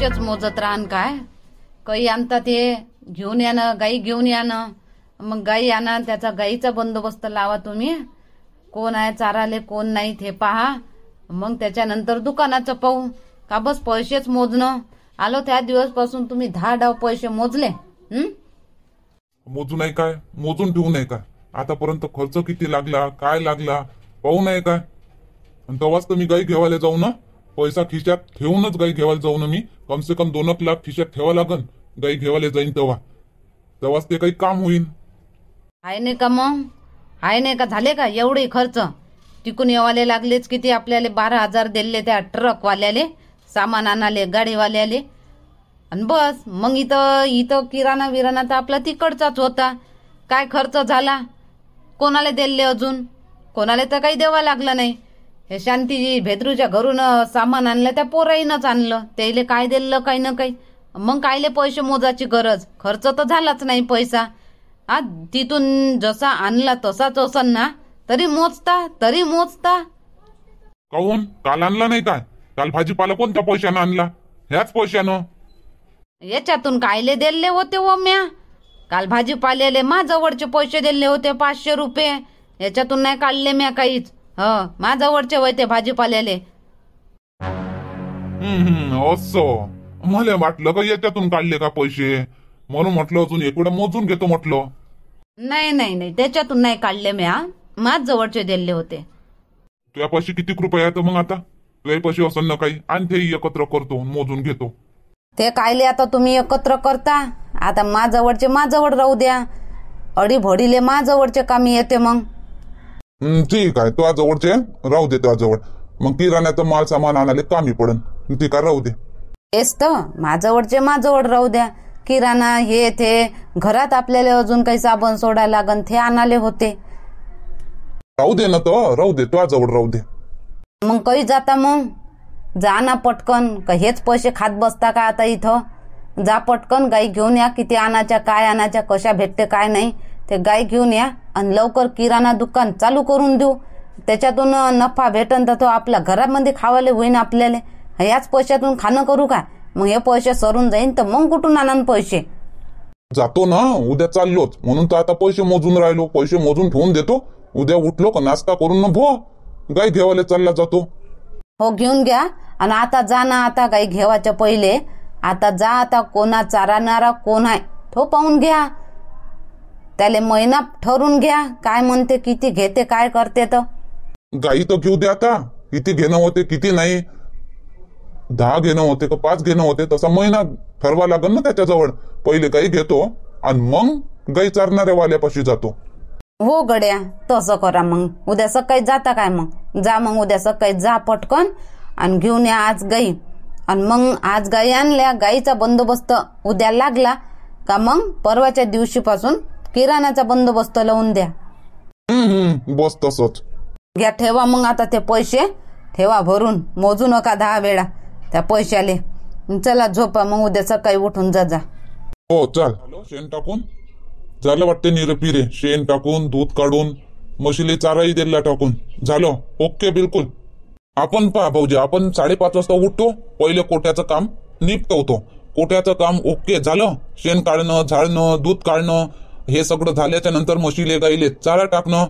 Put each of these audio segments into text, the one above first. रोजचेच मोजत राहन काय, काही आणता ते घेऊन या ना, गाई घेऊन या ना, मग गाई आणा, त्याचा गाईचा बंदोबस्त लावा तुम्ही, कोण आहे चाराले कोण नाही ते पहा, मग त्याच्यानंतर दुकानाचं पाहू का. बस पैसेच मोजणं आलो त्या दिवसपासून तुम्ही 10 डाव पैसे मोजले. मोजू नाही काय, मोजून ठेवू नाही काय, आतापर्यंत खर्च किती लागला काय लागला पाहू नाही काय. तेव्हाच तर मी गाई घेवायला जाऊ ना, पैसा खिशात ठेवूनच गाई घेवायला जाऊ ना मी, कम से कम 2 लाख खिशात ठेवा लागन गाई घेवायला जाईन तेव्हा, तेव्हाच ते काही काम होईल. आहे नाही का मग, आहे नाही का, झाले का एवढे खर्च तिकून येवाले लागलेच किती आपल्याला 12,000 दिले त्या ट्रकवाल्याले, सामान आणाले गाडीवाल्याले. आणि बस मग इथं इथं किराणा विराणा तर आपला तिकडचाच होता, काय खर्च झाला कोणाला दिले, अजून कोणाला तर काही द्यावा लागला नाही. हे शांतीजी भेद्रूच्या घरून सामान आणलं त्या पोराईनच आणलं, त्याला काय दिलं काही ना काही, मग कायले पैसे मोजायची गरज, खर्च तर झालाच नाही पैसा. आ तिथून जसा आणला तसाच असन ना, तरी मोजता काऊन काल आणला नाही काय, काल भाजीपाला कोणत्या पैशानं आणला, ह्याच पैशानं याच्यातून कायले दिले होते हो म्या, काल भाजीपाल्याले माझ्याजवळचे पैसे दिले होते 500 रुपये, याच्यातून नाही काढले म्या काहीच. हो माझ्याजवळचे होते भाजीपाल्याले. असो मला वाटलं का याच्यातून काढले का पैसे, म्हणून म्हटलं अजून एकवढं मोजून घेतो म्हटलं. नाही नाही नाही, त्याच्यातून नाही काढले म्या, माझ्याजवळचे दिले होते. तुझ्या पैसे किती रुपये आहेत मग आता, तुझ्या पैसे असं ना काही आणि ते एकत्र करतो मोजून घेतो. ते कायले आता तुम्ही एकत्र करता, आता माझ्याजवळचे माझ्याजवळ राहू द्या, अडी भडीले माझ्याजवळचे कामी येते मग. ठीक आहे, तुझ्या जवळचे राहू दे तुझ्याजवळ, मग किराण्याचं माल सामान आणायला कामी पडन, ठीक आहे राहू दे. तेच तर माझ्याजवळचे माझ्याजवळ राहू द्या, किराणा हे ते घरात आपल्याला अजून काही साबण सोडायला लागन ते आणाले होते. राहू दे ना, तो राहू दे तुझ्याजवळ राहू दे. मग काही जाता मग, जा ना पटकन, का हेच पैसे खात बसता का आता इथं, जा पटकन गाई घेऊन या, किती आणाच्या काय आणाच्या कशा भेटते काय नाही ते गाई घेऊन या, आणि लवकर किराणा दुकान चालू करून देऊ, त्याच्यातून नफा भेटन तर तो आपल्या घरामध्ये खावायला होईन आपल्याला, याच पैशातून खाणं करू का, मग हे पैसे सरून जाईन तर मग कुठून आणन पैसे. जातो ना उद्या, चाललोच म्हणून तर आता पैसे मोजून राहिलो, पैसे मोजून ठेवून देतो, उद्या उठलो का नाश्ता करून ना भो गाई घेवायला चालला जातो. हो घेऊन घ्या, आणि आता जा ना, आता गाई घेवायच्या पहिले आता जा, आता कोणा चारणारा कोण आहे तो पाहून घ्या, त्याले महिना ठरून घ्या, काय म्हणते किती घेते काय करते. तर गाई तर घेऊ द्या, आता किती घेणं होते किती नाही, 10 घेणं होते का 5 घेणं होते तसा महिना ठरवा लागेल ना, त्याच्याजवळ पहिले गाई घेतो आणि मग गाई चारणाऱ्या वाल्यापाशी जातो. हो गड्या तसं करा, मग उद्या सकाळी जाता काय, मग जा, मग उद्या सकाळी जा पटकन आणि घेऊन या आज गाई, आणि मग आज गाई आणल्या गाईचा बंदोबस्त उद्या लागला का मग परवाच्या दिवशीपासून किराणाचा बंदोबस्त लावून द्या. बस तसंच घ्या, ठेवा मग आता ते पैसे ठेवा भरून, मोजू नका 10 वेळा त्या पैशाले. चला झोपा, मग उद्या सकाळी उठून जा. जा हो चल, शेण टाकून झालं वाटते निरपिरे, शेण टाकून दूध काढून म्हशीला चाराही दिला टाकून झालं. ओके बिलकुल, आपण पहा भाऊजी आपण 5:30 वाजता उठतो, पहिले कोट्याचं काम निपटवतो, कोट्याचं काम ओके झालं, शेण काढणं झाडणं दूध काढणं हे सगळं झाल्याच्या नंतर म्हशीले गाईले चारा टाकणं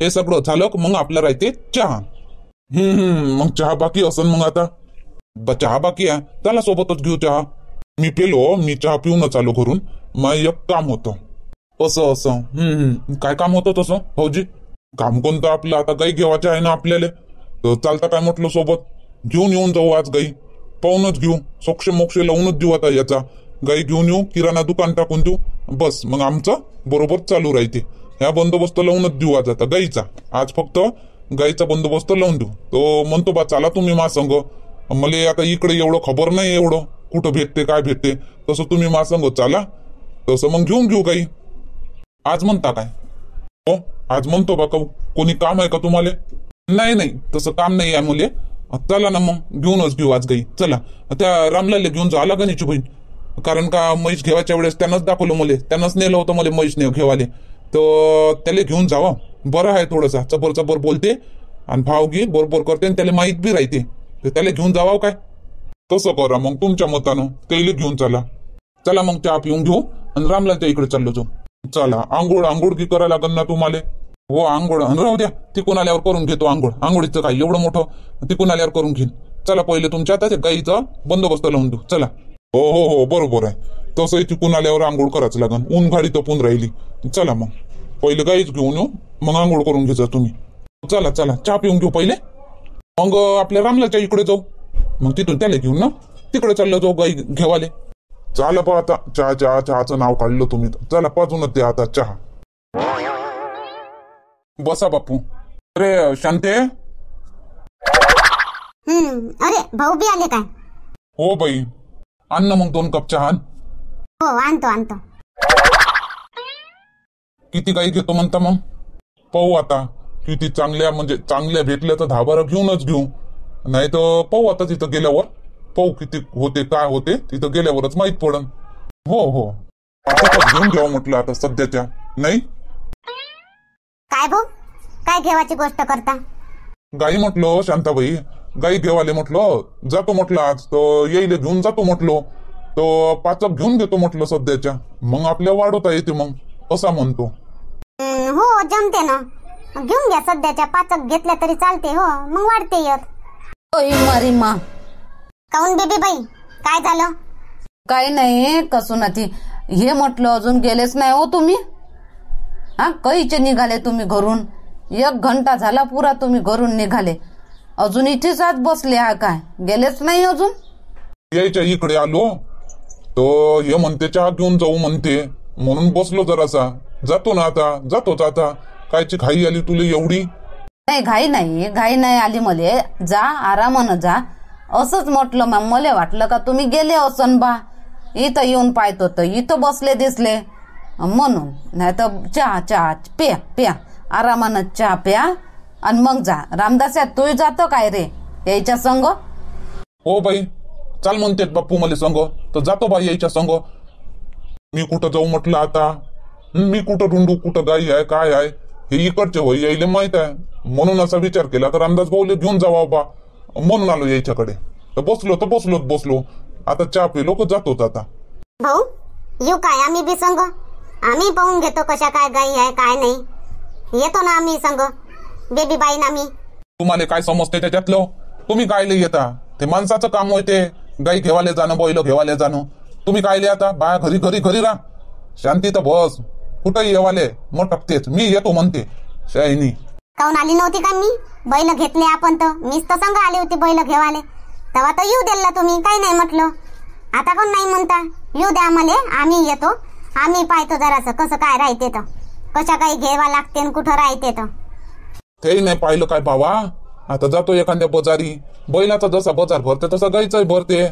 हे सगळं झालं मग आपल्याला राहते चहा. मग चहा बाकी असन, मग आता चहा बाकी आहे त्याला सोबतच घेऊ चहा. मी पेलो, मी चहा पिऊनच आलो घरून, मग एक काम होतं असं असं. काय काम होतं तसं भाऊजी? काम कोणतं आपलं, आता गाई घेवायचं आहे ना आपल्याला, तर चालता काय म्हटलं सोबत घेऊन येऊन जाऊ, आज गाई पाहूनच घेऊ, सोक्ष मोक्ष लावूनच देऊ, आता याचा गाई घेऊन येऊ किराणा दुकान टाकून देऊ, बस मग आमचं बरोबर चालू राहते. ह्या बंदोबस्त लावूनच देऊ आज, आता गाईचा आज फक्त गाईचा बंदोबस्त लावून देऊ. तो म्हणतो बा चला तुम्ही मा संग, मला आता इकडे एवढं खबर नाही एवढं कुठं भेटते काय भेटते, तसं तुम्ही मा संग चाला, तसं मग घेऊन घेऊ गाई. आज म्हणता काय हो, आज म्हणतो बा कोणी काम आहे का तुम्हाला? नाही नाही तसं काम नाही आहे मुले, चला ना मग घेऊनच घेऊ आज गाई. चला त्या रामलाले घेऊन जावं लागेल याची बहीण, कारण का म्हैस घेवायच्या वेळेस त्यानंच दाखवलं मुले, त्यानंच नेलं होतं मला म्हैस ने घेवाले, तर त्याला घेऊन जावं बरं आहे, थोडंसं चबर चबर बोलते आणि भावगी बरोबर करते आणि त्याला माहीत बी राहते, तर त्याला घेऊन जावं काय. तसं करा मग तुमच्या मतानं तेली घेऊन चला. चला मग चहा पिऊन घेऊ आणि रामलालच्या इकडे चाललो जाऊ. चला आंघोळ आंघोळ की करायला लागेल ना तुम्हाला. हो आंघोळ राहू द्या, तिकून आल्यावर करून घेतो आंघोळ. आंघोळीचं काय एवढं मोठं, तिकून आल्यावर करून घेईन. चला पहिले तुमच्या आता गाईचा बंदोबस्त लावून देऊ. चला. हो हो हो बरोबर आहे, तसंही तिकून आल्यावर आंघोळ करायच लागेल. ऊन गाडी तपून राहिली. चला मग पहिले गाईच घेऊन येऊ, मग आंघोळ करून घ्यायचं तुम्ही. चला चला चहा पिऊन घेऊ पहिले, मग आपल्या रामलालच्या इकडे जाऊ. मग तिथून त्याला घेऊन ना तिकडे चाललं जाऊ गाई घेवाले. चला पहा आता चहा चहा चहाचं नाव काढलं तुम्ही. चला पाजूनच द्या आता चहा. बसा बापू. अरे शांते. अरे भाऊ बी आले काय? हो बाई, आण ना मग 2 कप चहा. हो आणतो आणतो. किती गाई घेतो म्हणता? मग पाहू आता किती चांगल्या, म्हणजे चांगल्या भेटल्या तर 10-12 घेऊनच घेऊ, नाही तर पाहू आता तिथं गेल्यावर पाहू किती होते काय होते, तिथं गेल्यावरच माहित पडन. हो हो आता घेऊन घ्याव म्हटलं आता सध्याच्या. नाही काय भाऊ, काय घेवाची गोष्ट करता? गाई म्हटलो शांताबाई, गाई घेवाले म्हटलं. जातो म्हटलं आज तर येईल घेऊन जातो म्हटलो, तो 5 घेऊन घेतो म्हटलं सध्याच्या, मग आपल्या वाढवता येते मग असा म्हणतो. हो जमते ना, घेऊन घ्या सध्याच्या. 5 घेतल्या तरी चालते. हो मग वाढते येत. मारी मा काऊन बेबीबाई काय झालं? काय नाही कसून ती हे म्हटलं अजून गेलेच नाही हो तुम्ही. हा काहीचे निघाले तुम्ही घरून, 1 घंटा झाला पुरा तुम्ही घरून निघाले, अजून इथेच आज बसले हा, काय गेलेच नाही अजून? यायच्या इकडे आलो तो हे म्हणते चहा घेऊन जाऊ म्हणते, म्हणून बसलो जरासा. जातो ना आता, जातोच आता. कायची घाई आली तुला एवढी? नाही घाई नाही, घाई नाही आली मले. जा आरामानं जा असंच म्हटलं. मग मला वाटलं का तुम्ही गेले असन बा, इथं येऊन पाहतो तर इथं बसले दिसले म्हणून. नाही तर चहा चहा प्या प्या आरामानं चहा प्या आणि मग जा. रामदास्या तू जातो काय रे यायच्या संग? हो बाई चाल म्हणते बाप्पू मला संग, तर जातो बाई यायच्या संग. मी कुठं जाऊ म्हटलं आता, मी कुठं ढुंडू कुठं गाई आहे काय आहे हे इकडचे होई यायले माहित आहे, म्हणून असा विचार केला तर रामदास भाऊले घेऊन जावा बा म्हणून आलो यायच्याकडे. तर बसलो तर बसलो आता चहा पिलो का जातोच आता. भाऊ येऊ काय आम्ही बी संग? आम्ही पाहून घेतो कशा काय गाई आहे काय नाही, येतो ना आम्ही संग बेबीबाई ना मी. तुम्हाला काय समजते त्याच्यातलं? तुम्ही कायले येता? ते माणसाचं काम होते गाई घेवाले जाणं, बैल घेवाले जाणं. तुम्ही कायले आता बाया घरी घरी घरी राहा. शांती तर बस कुठं येवाले मग टाकतेच. मी येतो म्हणते शायनी. काऊन आली नव्हती का मी? बैल घेतले आपण तर मीच तर संग आले होते बैल घेवाले, तेव्हा तर येऊ द्यायला तुम्ही काही नाही म्हटलं. आता कोण नाही म्हणता? येऊ द्या आम्हाला, आम्ही येतो. आम्ही पाहतो जरासं कसं काय राहते तर, कशा काही घेवा लागते कुठं राहते तर. ते नाही पाहिलं काय बाबा, आता जातो एखाद्या बजारी. बैलाचा जसा बजार भरते तसा गाईचाही भरते,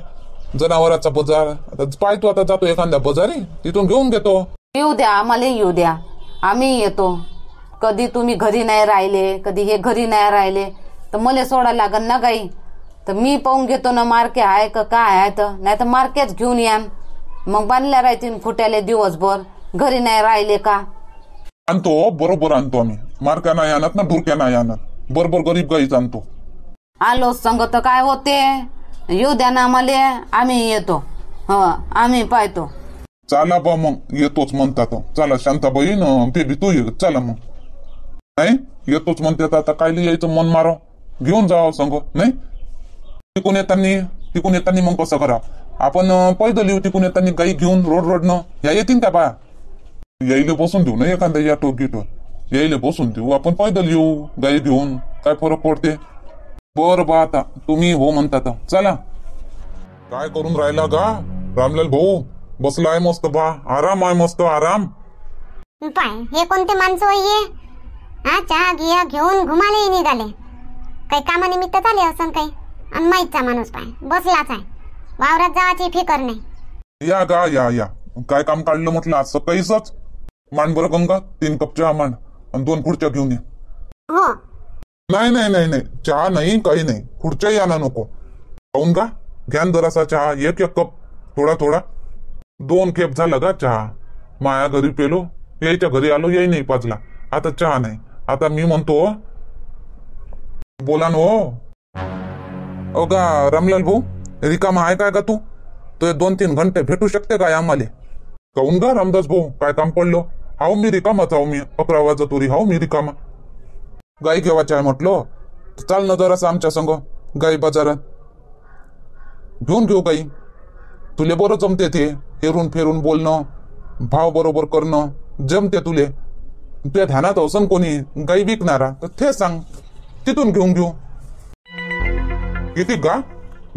जनावरांचा बजार. आता पाहतो आता जातो एखाद्या बजारी, तिथून घेऊन घेतो. येऊ द्या आम्हाला, येऊ द्या आम्ही येतो. कधी तुम्ही घरी नाही राहिले, कधी हे घरी नाही राहिले तर मला सोडा लागेल ना गाई. तर मी पाहून घेतो ना मार्के आहे का काय आहे तर, नाही तर मार्केच घेऊन यान. मग बांधल्या राहतील खुट्याले दिवसभर घरी नाही राहिले का. आणतो बरोबर आणतो आम्ही, मार्क्या नाही आणत ना धुरक्या नाही आणत, बरोबर गरीब गाईच आणतो. आलो संग तर काय होते, येऊ द्या ना आम्हाला, आम्ही येतो. हो आम्ही पाहतो. चला बा मग येतोच म्हणतात. चला शांताबाई ना बेबी तू ये, चला मग. नाही येतोच म्हणतात आता कायले यायचं मन मारो, घेऊन जावं संग. नाही तिकून येताना मग कसं करा आपण पैदल येऊ. तिकून येताना गाई घेऊन रोडनं ह्या येतील त्या बा, यायले बसून देऊ ना एखादा या टोकीटवर, यायले बसून देऊ आपण. पैदल येऊ गाई घेऊन, काय फरक पडते. बरं बा आता तुम्ही हो म्हणतात चला. काय करून राहिला गा रामलाल भाऊ? बसलाय मस्त बा, आराम आहे मस्त आराम. पाय हे कोणते माणसं होईये? हा चहा गिया घेऊन घुमाले निघाले, काही कामानिमित्त झाले असं काही. आणि माहीतचा माणूस पाय बसलाच आहे, वावरात जावाची फिकर नाही. या गा या या, काय काम काढलं म्हटलं आज सकाळीच? मांड बरं गंगा, 3 कप चहा मांड आणि 2 खुर्च्या घेऊन ये. हो नाही नाही नाही नाही चहा नाही काही नाही, खुर्च्याही आणा नको. पाहून का घ्यान जरासा चहा, 1-1 कप थोडा थोडा. 2 खेप झाला गा चहा, माया घरी पेलो यायच्या घरी आलो, याही नाही पाजला. आता चहा नाही आता मी म्हणतो बोला न. हो अ गा रामलाल भाऊ रिकामा आहे काय का तू? तो 2-3 घंटे भेटू शकते काय आम्हाला? काऊन गा रामदास भाऊ, काय काम पडलं? हाऊ मी रिकामाच, हाऊ मी 11 वाजता तुरी, हाऊ मी रिकामा. गाई घेवायची आहे म्हटलं, चाल ना जरास आमच्या संग गाई बाजारात घेऊन घेऊ. गाई तुले बरं जमते ते हेरून फेरून बोलणं, भाव बरोबर करणं जमते तुले. तुझ्या ध्यानात असन कोणी गाई विकणारा तर ते सांग, तिथून घेऊन घेऊ. किती गा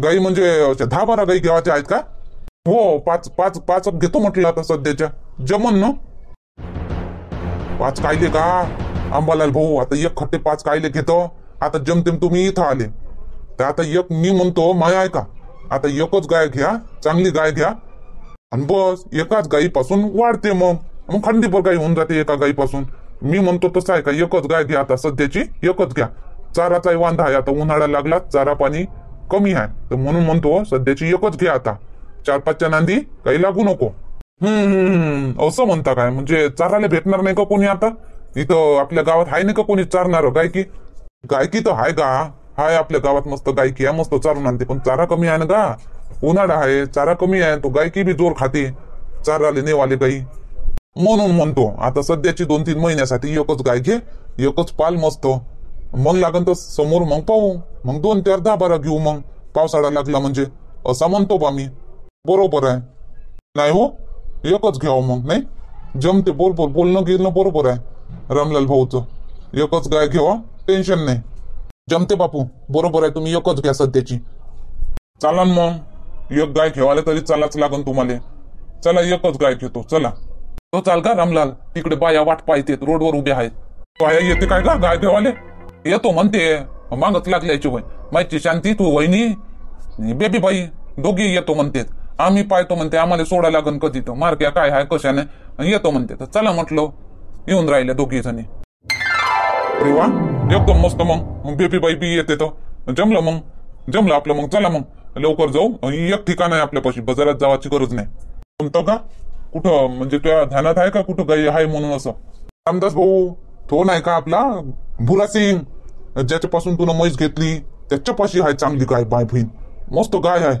गाई म्हणजे 10-12 गाई घेवायच्या आहेत का? हो, 5 घेतो म्हटलं आता सध्याच्या. जमन ना 5 कायले का आंबालाल भाऊ? आता 1 खट्टे 5 कायले घेतो? आता जमतेम तुम्ही इथं आले तर आता 1 मी म्हणतो माय आहे का, आता 1च गाय घ्या, चांगली गाय घ्या आणि बस. 1च गायीपासून वाढते मग खंडीभर गाय होऊन जाते 1 गायीपासून. मी म्हणतो तसं आहे का, 1च गाय घ्या आता सध्याची, 1च घ्या. चाराचाही वांधा आहे, आता उन्हाळा लागला, चारा पाणी कमी आहे, तर म्हणून म्हणतो सध्याची 1च घ्या. आता 4-5 नांदी काही लागू नको. असं म्हणता काय? म्हणजे चाराला भेटणार नाही का कोणी? आता इथं आपल्या गावात हाय नाही का कोणी चारणार गायकी? गायकी तर हाय गा, हाय आपल्या गावात मस्त गायकी आहे, मस्त चारून आणते, पण चारा कमी आहे ना गा. उन्हाळा आहे, चारा कमी आहे, तो गायकी बी जोर खाते, चाराले नेवाले गाई. म्हणून म्हणतो आता सध्याची 2-3 महिन्यासाठी 1च गाय घे, 1च पाल मस्त. मग लागन तर समोर मग पाहू, मग 2-4-10-12 घेऊ मग पावसाळा लागला म्हणजे, असा म्हणतो बा मी. बरोबर आहे नाही हो? 1च घ्यावं मग, नाही जमते बरोबर, बोलणं गेलं बरोबर आहे रामलाल भाऊचं. 1च गाय घेवा, टेन्शन नाही, जमते बापू, बरोबर आहे. तुम्ही 1च घ्या सध्याची. चालन मग 1 गाय घेवायला तरी चालाच लागन तुम्हाला. चला 1च गाय घेतो, चला. तो चाल का रामलाल, तिकडे बाया वाट पाहतेत, रोडवर उभे आहेत. बाया येते काय का गाय घेवायला? येतो म्हणते, मागच लागल्याची वय माहिती शांती तू वहिनी बेबीबाई दोघी येतो म्हणते, आम्ही पाहतो म्हणते, आम्हाला सोडा लागन कधी, तर मार्क्या काय हाय कशाने येतो म्हणते. तर चला म्हटलं, येऊन राहिले दोघी जणी. अरे वा, एकदम मस्त. मग बेबीबाई बी येते तर जमलं, मग जमलं आपलं. मग चला मग लवकर जाऊ, 1 ठिकाण आहे आपल्यापाशी, बाजारात जावाची गरज नाही. म्हणतो का कुठं म्हणजे तुझ्या ध्यानात आहे का कुठं गाई आहे म्हणून? असं रामदास भाऊ तो नाही का आपला भुरा सिंग, ज्याच्यापासून तुला म्हैस घेतली, त्याच्यापाशी आहे चांगली गाय, बाय बहीण मस्त गाय आहे,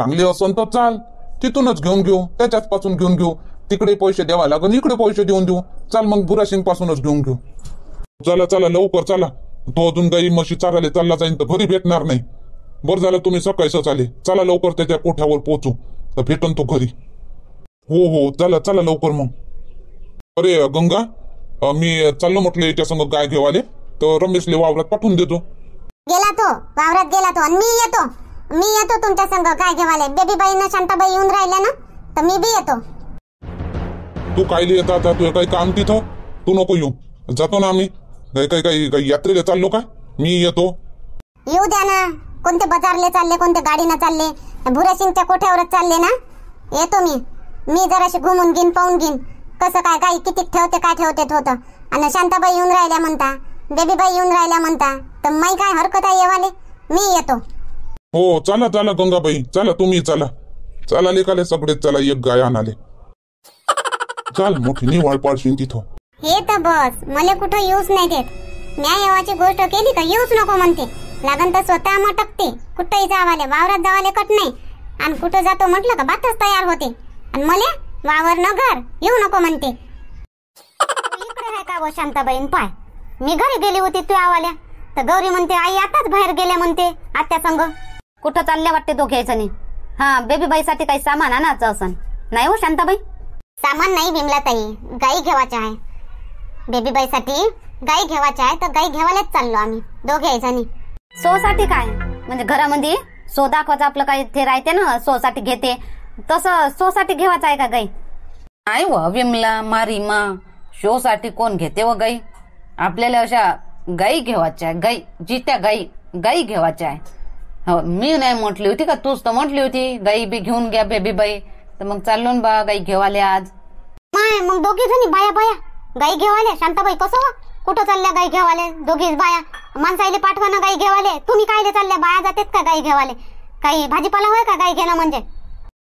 चांगली असन तर चाल, तिथूनच घेऊन घेऊ, त्याच्याच पासून घेऊन घेऊ. तिकडे पैसे द्यावा लागेल, इकडे पैसे देऊन देऊ. चाल मग भुरासिंग पासूनच घेऊन घेऊ. चला चला लवकर चला, तो अजून गाई म्हशी चारायला चालला जाईन तर घरी भेटणार नाही. बरं झालं तुम्ही सकाळीच आले, चला लवकर त्याच्या कोठ्यावर पोहोचू, तर भेटन तो घरी. हो हो चला चला लवकर. मग अरे गंगा, मी चाललो म्हटलं याच्या संग गाय घेवाले, तर रमेशले वावरात पाठवून देतो. गेला तो वावरात, गेला तो. आणि मी येतो तुमच्या संग गाय घेवाले. बेबीबाई ना शांताबाई येऊन राहिल्या ना, तर मी बी येतो. तू कायले येत आता? तू काही काम तिथं? तू नको येऊ, जातो ना आम्ही. काही यात्रेला चाललो का? मी येतो. येऊ द्या ना, कोणते बाजारले चालले, कोणते गाडीनं चालले, भुरासिंगच्या कोठ्यावरच चालले ना. येतो मी जराशी घुमून घेईन, पाहून घेईन कसं काय काही किती ठेवते, काय ठेवते होतं. आणि शांताबाई येऊन राहिल्या म्हणता, बेबीबाई येऊन राहिल्या म्हणता, तर माई काय हरकत आहे येवाले. मी येतो. हो चला चला गंगाबाई, चला तुम्ही चला, चला लेकाले सगळेच चला. 1 गाय आणाले, चाल मोठी निवाळ पाडशीन तिथं. हे तर बस, मला कुठं येऊच नाही देत. म्या येवाची गोष्ट केली तर येऊच नको म्हणते, लागन तर स्वतः मटकते. कुठंही जावाले, वावरात जावाले कट नाही, आणि कुठं जातो म्हटलं का बातच तयार होते, आणि मला वावर न घर, येऊ नको म्हणते. इकडे आहे का गो शांताबाईन? पाय मी घरी गेली होती तू आवाल्या, तर गौरी म्हणते आई आताच बाहेर गेल्या म्हणते आत्या संग. कुठं चालल्या वाटते तो घ्यायचं नाही. हा बेबीबाईसाठी काही सामान आणायचं असन नाही हो शांताबाई? सामान नाही बिमला ताई, गाई घेवायच्या आहे बेबीबाईसाठी. गाई घेवायची आहे तर गाई घेवायलाच चाललो आम्ही दोघे जणी. सो साठी काय म्हणजे घरामध्ये सो दाखवायचं आपलं काही ते राहते ना, सो साठी घेते तसं. सो साठी घेवायचं आहे का गाई? नाही व विमला मारी मा, शो साठी कोण घेते व गाई? आपल्याला अशा गाई घेवायच्या आहे, गाई जित्या गाई गाई घेवायच्या आहे. हो मी नाही म्हटली होती का? तूच तर म्हटली होती गाई बी घेऊन घ्या बेबीबाई, तर मग चाललो बा गाई घेवाले आज. नाही मग दोघे जणी बाया गाई घेवाले. शांताबाई कसं वा कुठं चालल्या गाई घेवाले? दोघीच बाया, माणसाईले पाठवा ना गाई घेवाले. तुम्ही कायले चालल्या? बाया जातेत का गाई घेवाले? काही भाजीपाला होय का गाई घेणं म्हणजे?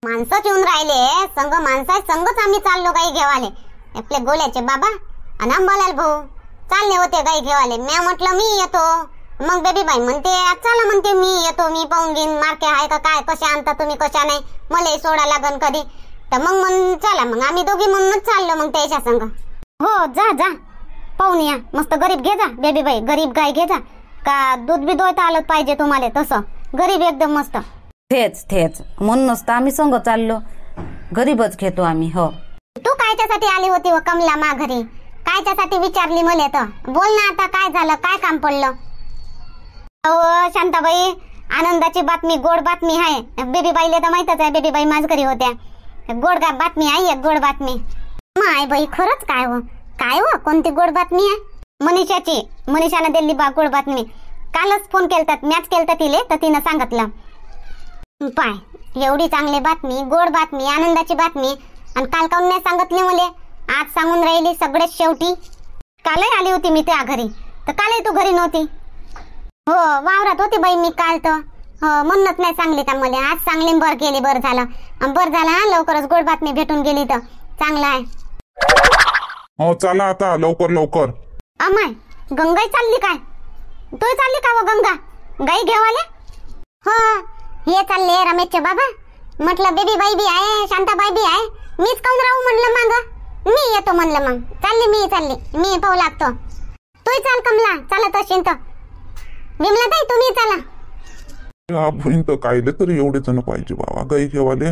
माणसंच येऊन राहिले संग, माणसाय संगच आम्ही चाललो गाई घेवाले. आपले गोल्याचे बाबा आणि आंबालाल भाऊ चालले होते गाई घेवाले. मी म्हटलं मी येतो, मग बेबीबाई म्हणते चला म्हणते मी येतो, मी पाहून घेईन मार्के आहे का काय, कशा आणता तुम्ही कशा नाही, मला सोडा लागन कधी. तर मग म्हणून चला मग आम्ही दोघी म्हणूनच चाललो मग त्याच्या संग. हो जा जा पाहून या, मस्त गरीब घे जा बेबीबाई, गरीब गाय घे जा, का दूध बी दोयता आलं पाहिजे तुम्हाला, तसं गरीब एकदम मस्त. तेच तेच म्हणूनच तर आम्ही संग चाललो, गरीबच घेतो आम्ही. हो तू कायच्यासाठी आली होती व कमला मा घरी, कायच्यासाठी विचारली मला, तर बोल ना आता काय झालं, काय काम पडलं. अहो शांताबाई आनंदाची बातमी, गोड बातमी आहे. बेबीबाईला तर माहीतच आहे, बेबीबाई माझ घरी होत्या. गोड का बातमी आहे, एक गोड बातमी. माय बाई खरंच काय हो, काय हो कोणती गोड बातमी आहे. मनीषाची, मनीषानं दिली बा गोड बातमी. कालच फोन केलता, मॅच केलता तिले, तर तिनं सांगितलं. पाय एवढी चांगली बातमी, गोड बातमी, आनंदाची बातमी, आणि काल काऊन नाही सांगितले मला, आज सांगून राहिली सगळ्यात शेवटी. कालही आली होती मी त्या घरी, तर कालही तू घरी नव्हती. हो वावरात होती बाई मी काल, तर म्हणूनच नाही सांगली का मला, आज सांगली. बरं गेली, बरं झालं, बरं झालं हा, लवकरच गोड बातमी भेटून गेली तर चांगला आहे. चला आता लवकर लवकर. अमाय गंगाई चालली काय, तू चालली का व गंगा गाई घेवाले. हो हे चालले रमेशचे बाबा, म्हटलं बेबीबाई बी आहे शांताबाई बी आहे, मीच काऊन राहू म्हणलं, मग मी येतो म्हणलं, मग चालली मी, चालली मी पाहू लागतो, तू चाल कमला चालत असेल तर विमला ताई तुम्ही चला. हा बहीण तर कायले तरी एवढे जण पाहिजे बाबा गाई घेवाले,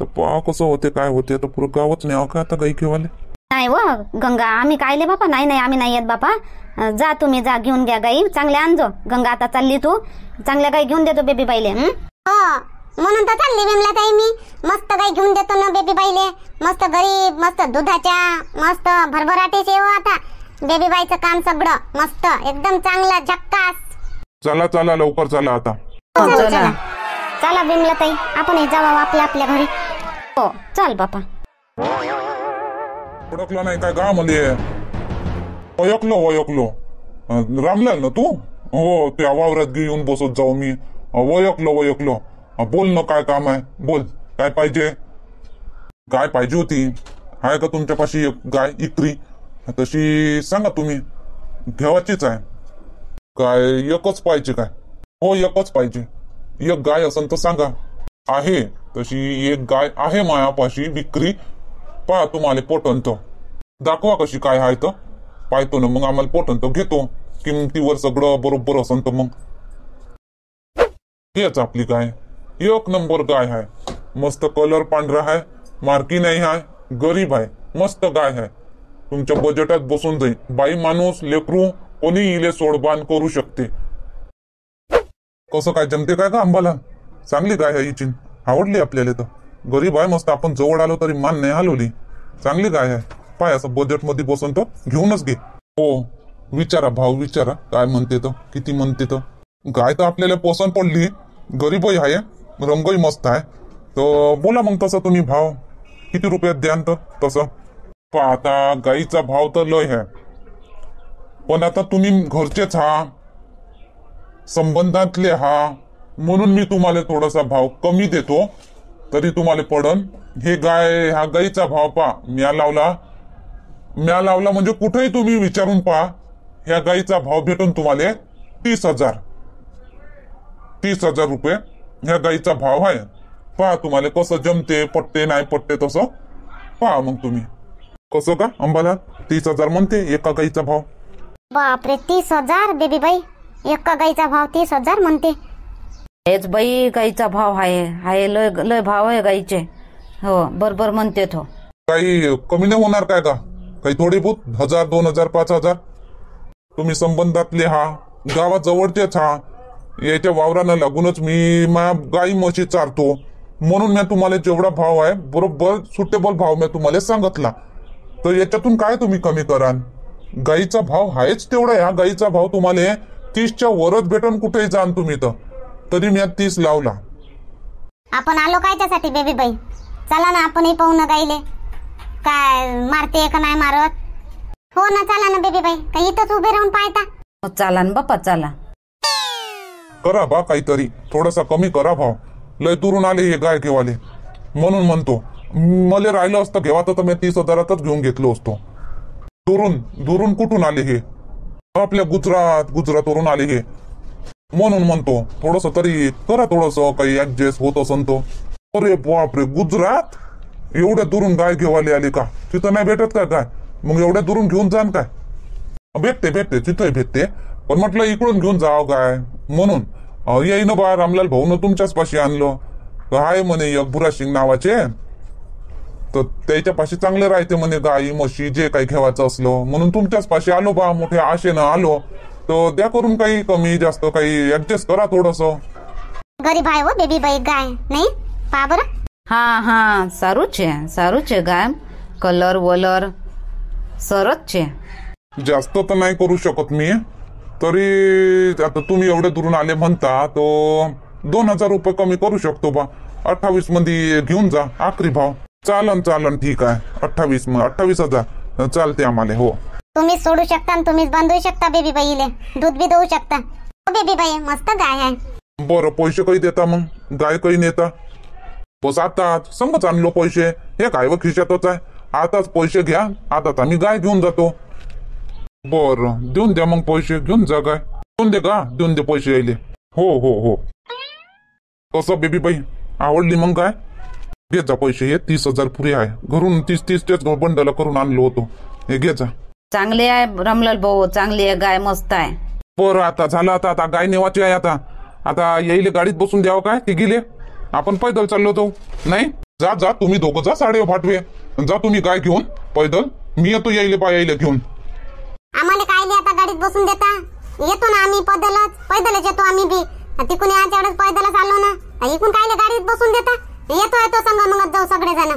तर पहा कसं होते काय होते, तर पुरं गावच नाही का आता गाई घेवाले. नाही व गंगा आम्ही कायले बापा, नाही नाही आम्ही नाही येत बापा, जा तुम्ही जा घेऊन घ्या गाई चांगल्या आणजो. गंगा आता चालली तू, चांगल्या गाई घेऊन देतो बेबीबाईले. हो म्हणून तर चालली विमला ताई मी, मस्त गाई घेऊन देतो ना बेबीबाईले, मस्त गरीब मस्त दुधाच्या मस्त भरभराटीचे. हो आता बेबीबाईचं काम सगळं मस्त एकदम चांगला झक्कास. चला चला लवकर चला आता. चला चला चला बिमला ताई आपण जावा आपल्या आपल्या घरी. हो चल बापा. ओळखलं नाही काय गावामध्ये. ओळखलो ओळखलो रामलाल ना तू. हो त्या वावरात घेऊन बसत जाऊ मी. ओळखलो ओळखलो, बोल ना काय काम आहे, बोल काय पाहिजे. गाय पाहिजे होती, आहे का तुमच्यापाशी एक गाय इकरी, तशी सांगा तुम्ही घेवाचीच आहे काय, एकच पाहिजे काय. हो एकच पाहिजे, एक गाय असेल तर सांगा. आहे तशी एक गाय आहे मायापाशी विक्री, पहा तुम्हाला पोटंत दाखवा कशी काय आहे तर, पाहतो ना मग आम्हाला पोटंत घेतो, किमतीवर सगळं बरोबर असेल तर मग. हेच आपली गाय, एक नंबर गाय आहे, मस्त कलर पांढरा आहे, मार्की नाही आहे, गरीब आहे, मस्त गाय आहे, तुमच्या बजेटात बसून जाईल. बाई माणूस लेकरू कोणी इले सोडबान करू शकते. कसं काय जमते काय का आंबाला, चांगली गाय आहे हिची, आवडली आपल्याला, तर गरीब आहे मस्त, आपण जवळ आलो तरी मान नाही हलवली, चांगली गाय आहे. पाय असं बजेट मध्ये बसून तो घेऊनच घे. हो विचारा भाऊ विचारा काय म्हणते तर, किती म्हणते तर. गाय तर आपल्याला पसंत पडली, गरीबही आहे, रंगही मस्त आहे, तर बोला मग तसं तुम्ही भाव किती रुपयात द्यान तर तसं. पहा आता गाईचा भाव तर लय आहे, पण आता तुम्ही घरचेच हा, संबंधातले हा, म्हणून मी तुम्हाला थोडासा भाव कमी देतो, तरी तुम्हाला पडन. हे गाय हा गाईचा भाव पहा म्या लावला, म्या लावला म्हणजे कुठेही तुम्ही विचारून पहा, ह्या गाईचा भाव भेटून तुम्हाला 30,000 30,000 रुपये ह्या गाईचा भाव आहे. पहा तुम्हाला कसं जमते, पटते नाही पटते तसं पहा मग तुम्ही. कसं का अंबाला 30,000 म्हणते एका गाईचा भाव. बापरे 30,000 बेबीबाई, एका गाईचा भाव 30,000 म्हणते. हेच बाई गाईचा भाव आहे, आहे लय लय भाव आहे गाईचे. हो बरोबर म्हणते तो. काही कमी नाही होणार काय का, काही थोडी बहुत 1,000 2,000 5,000. तुम्ही संबंधातले हा, गावाजवळचेच हा, याच्या वावरानं लागूनच मी माझ्या गाई म्हशी चारतो, म्हणून मी तुम्हाला जेवढा भाव आहे बरोबर सुटेबल भाव मी तुम्हाला सांगितला, तर याच्यातून काय तुम्ही कमी कराल. गाईचा भाव हायच तेवढा, ह्या गाईचा भाव तुम्हाला 30च्या वरच भेटून कुठेही जाण तुम्ही, तर तरी मी 30 लावला. आपण आलो काय त्यासाठी बेबीबाई, चला ना आपणही पाहू ना गाईले काय मारते का नाही मारत. हो ना चला ना बेबीबाई, काही इथंच उभे राहून पाहता. चला ना बाप्पा चला, करा बा काहीतरी थोडासा कमी करा भाव, लय दुरून आले हे गाय घेवाले म्हणून म्हणतो. मला राहिलं असतं घेवा तर मी 30,000तच घेऊन घेतलो असतो. दुरून दुरून कुठून आले हे, आपल्या गुजरात गुजरातवरून आले हे, म्हणून म्हणतो थोडस तरी करा, थोडस काही ऍडजस्ट होत असन तो. अरे बापरे, गुजरात एवढ्या दुरून गाय घेवाली आली का? तिथं नाही भेटत का गाय? मग एवढ्या दुरून घेऊन जाण काय? भेटते भेटते, तिथंही भेटते, पण म्हटलं इकडून घेऊन जावं काय म्हणून. येई ना बा, रामलाल भाऊन तुमच्याच पाशी आणलं काय म्हणे एक भुरा शिंग नावाचे, तर त्याच्या पाशी चांगले राहते म्हणे गाई म्हशी जे काही घेवायचं असलं, म्हणून तुमच्याच पाशी आलो बा, मोठे आशेनं आलो. तर द्या करून काही कमी जास्त, काही ऍडजस्ट करा थोडस. गरीब आहे हो बेबीबाई गाय, नाही पा बर. हा हा, सारूच आहे सारूच आहे गाय, कलर वलर सरच आहे. जास्त तर नाही करू शकत मी, तरी आता तुम्ही एवढे दुरून आले म्हणता तो 2000 रुपये कमी करू शकतो बा. 28 मध्ये घेऊन जा आखरी भाव. चालन चालन, ठीक आहे. 28 हजार चालते आम्हाला. हो, तुम्ही सोडू शकता, तुम्हीच बांधू शकता बेबीबाईले, दूध बी देऊ शकता. बेबीबाई मस्त गाय आहे. बरं, पैसे काही देता मग? गाय काही नेता बस, आता समज आणलो पैसे, हे काय व खिशातच आहे. आताच पैसे घ्या, आताच आम्ही गाय घेऊन जातो. बरं, देऊन द्या मग पैसे, घेऊन जा गाय. देऊन दे का? देऊन दे पैसे यायले. हो हो हो. कसं बेबीबाई आवडली मग गाय? घे जा पैसे, हे 30,000 पुरे आहे, घरून 30-30 तेच बंडल करून आणलो होतो, हे घे जा. चांगले आहे रामलाल भाऊ, चांगली आहे गाय, मस्त आहे. बरं, आता झालं, आता आता गाय नेवाची आहे. आता आता येईल गाडीत बसून द्यावं काय? ते गेले, आपण पैदल चाललो होतो. नाही जा जा, तुम्ही दोघं जा, साडे फाटवे जा तुम्ही गाय घेऊन पैदल, मी येतो येईल बा यायला घेऊन. आम्हाला काय आता गाडीत बसून देता? येतो ना आम्ही पैदलच, पैदलच येतो आम्ही बी. तिकून आमच्या वेळेस पैदलच आलो ना, इकून काय गाडीत बसून देता? येतो येतो संग मग जाऊ सगळे जण,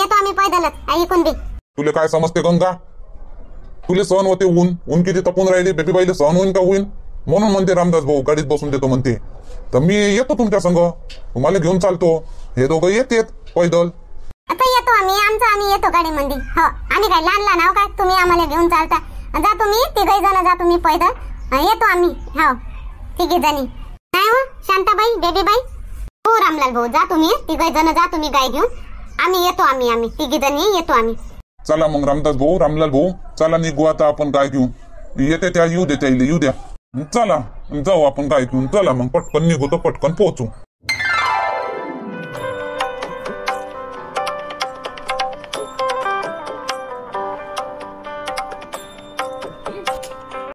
येतो आम्ही पैदलच इकून बी. तुला काय समजते गंगा? तुला सहन होते ऊन? ऊन किती तपून राहिली बेबीबाईला, सहन होईन का होईन? म्हणून म्हणते रामदास भाऊ गाडीत बसून देतो म्हणते. तर मी येतो तुमच्या संग, तुम्हाला घेऊन चालतो. हे दोघं येतेत पैदल. आता येतो आम्ही आमचं, आम्ही येतो गाडीमध्ये. हो, आम्ही काय लहान लहान आहो काय? तुम्ही आम्हाला घेऊन चालता. जा तुम्ही तिघही जण, जा तुम्ही पैदल, येतो आम्ही. हो तिघी जणी. नाही हो शांताबाई बेबीबाई, हो रामलाल भाऊ, जा तुम्ही तिघही जण, जा तुम्ही गाय घेऊन, आम्ही येतो. आम्ही आम्ही तिघी जणी येतो आम्ही. चला मग रामदास भाऊ रामलाल भाऊ, चला निघू आता आपण गाय घेऊन. येते त्या येऊ दे, त्या येऊ द्या, चला जाऊ आपण गाय घेऊन. चला मग पटकन निघू, तर पटकन पोहोचू.